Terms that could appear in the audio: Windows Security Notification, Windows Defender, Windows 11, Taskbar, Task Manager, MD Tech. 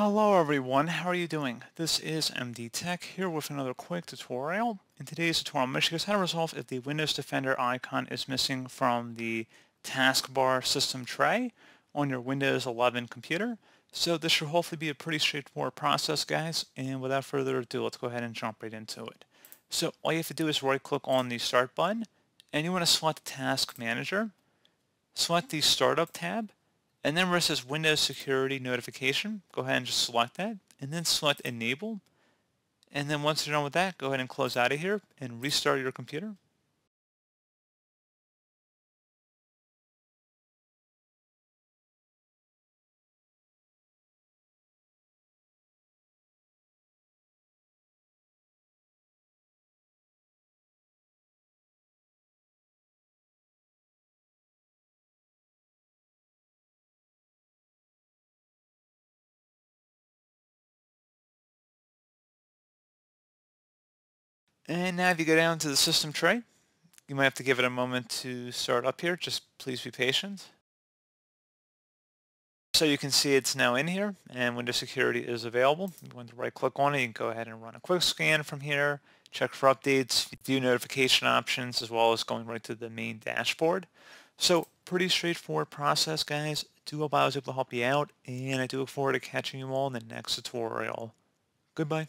Hello everyone, how are you doing? This is MD Tech here with another quick tutorial. In today's tutorial, I'm going to show you guys how to resolve if the Windows Defender icon is missing from the Taskbar system tray on your Windows 11 computer. So this should hopefully be a pretty straightforward process, guys, and without further ado, let's go ahead and jump right into it. So all you have to do is right click on the Start button, and you want to select Task Manager, select the Startup tab, and then where it says Windows Security Notification, go ahead and just select that, and then select Enable. And then once you're done with that, go ahead and close out of here and restart your computer. And now if you go down to the system tray, you might have to give it a moment to start up here. Just please be patient. So you can see it's now in here and Windows Security is available. You want to right click on it, you can go ahead and run a quick scan from here, check for updates, view notification options, as well as going right to the main dashboard. So pretty straightforward process, guys. Do hope I was able to help you out, and I do look forward to catching you all in the next tutorial. Goodbye.